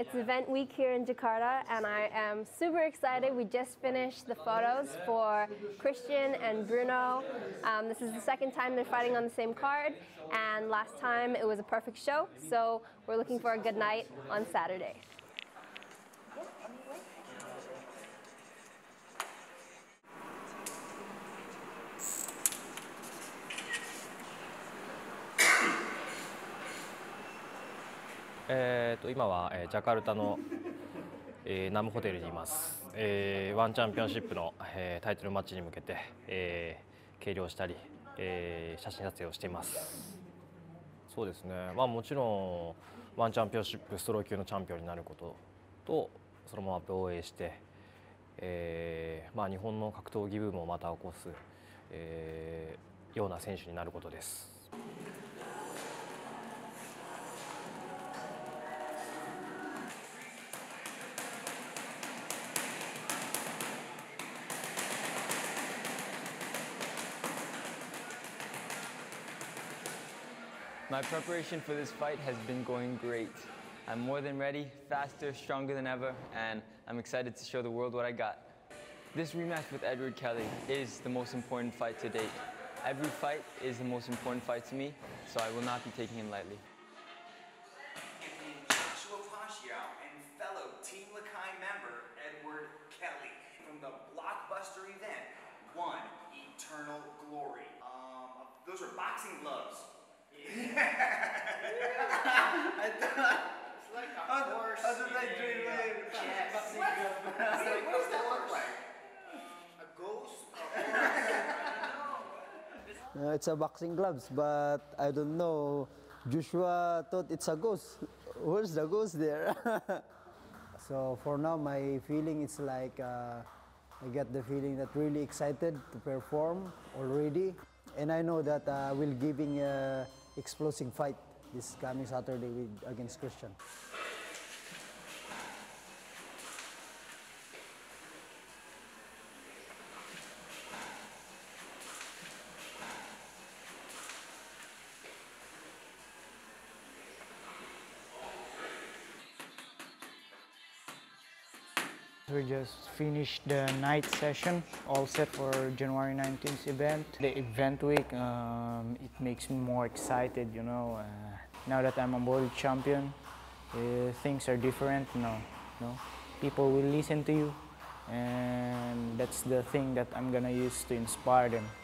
It's event week here in Jakarta, and I am super excited. We just finished the photos for Christian and Bruno. This is the second time they're fighting on the same card, and last time it was a perfect show, so we're looking for a good night on Saturday.今はジャカルタのナムホテルにいます。ONE Championshipのタイトルマッチに向けて計量したり写真撮影をしています。そうですね。まあもちろんONE Championshipストロー級のチャンピオンになることとそのまま防衛して、まあ日本の格闘技ブームをまた起こす、ような選手になることです。My preparation for this fight has been going great. I'm more than ready, faster, stronger than ever, and I'm excited to show the world what I got. This rematch with Edward Kelly is the most important fight to date. Every fight is the most important fight to me, so I will not be taking it lightly. And Joshua Pacio and fellow Team Lakay member Edward Kelly from the blockbuster event, One Eternal Glory. Those are boxing gloves. I thought it's like a horse. I was like, what does that look like? A ghost? A horse? It's a boxing gloves, but I don't know. Joshua thought it's a ghost. Where's the ghost there? So for now, my feeling is like I get the feeling that really excited to perform already, and I know that we'll giving. Explosive fight this coming Saturday against Christian. We just finished the night session, all set for January 19th event. The event week, it makes me more excited, you know. Now that I'm a world champion, things are different now. No? People will listen to you, and that's the thing that I'm gonna use to inspire them.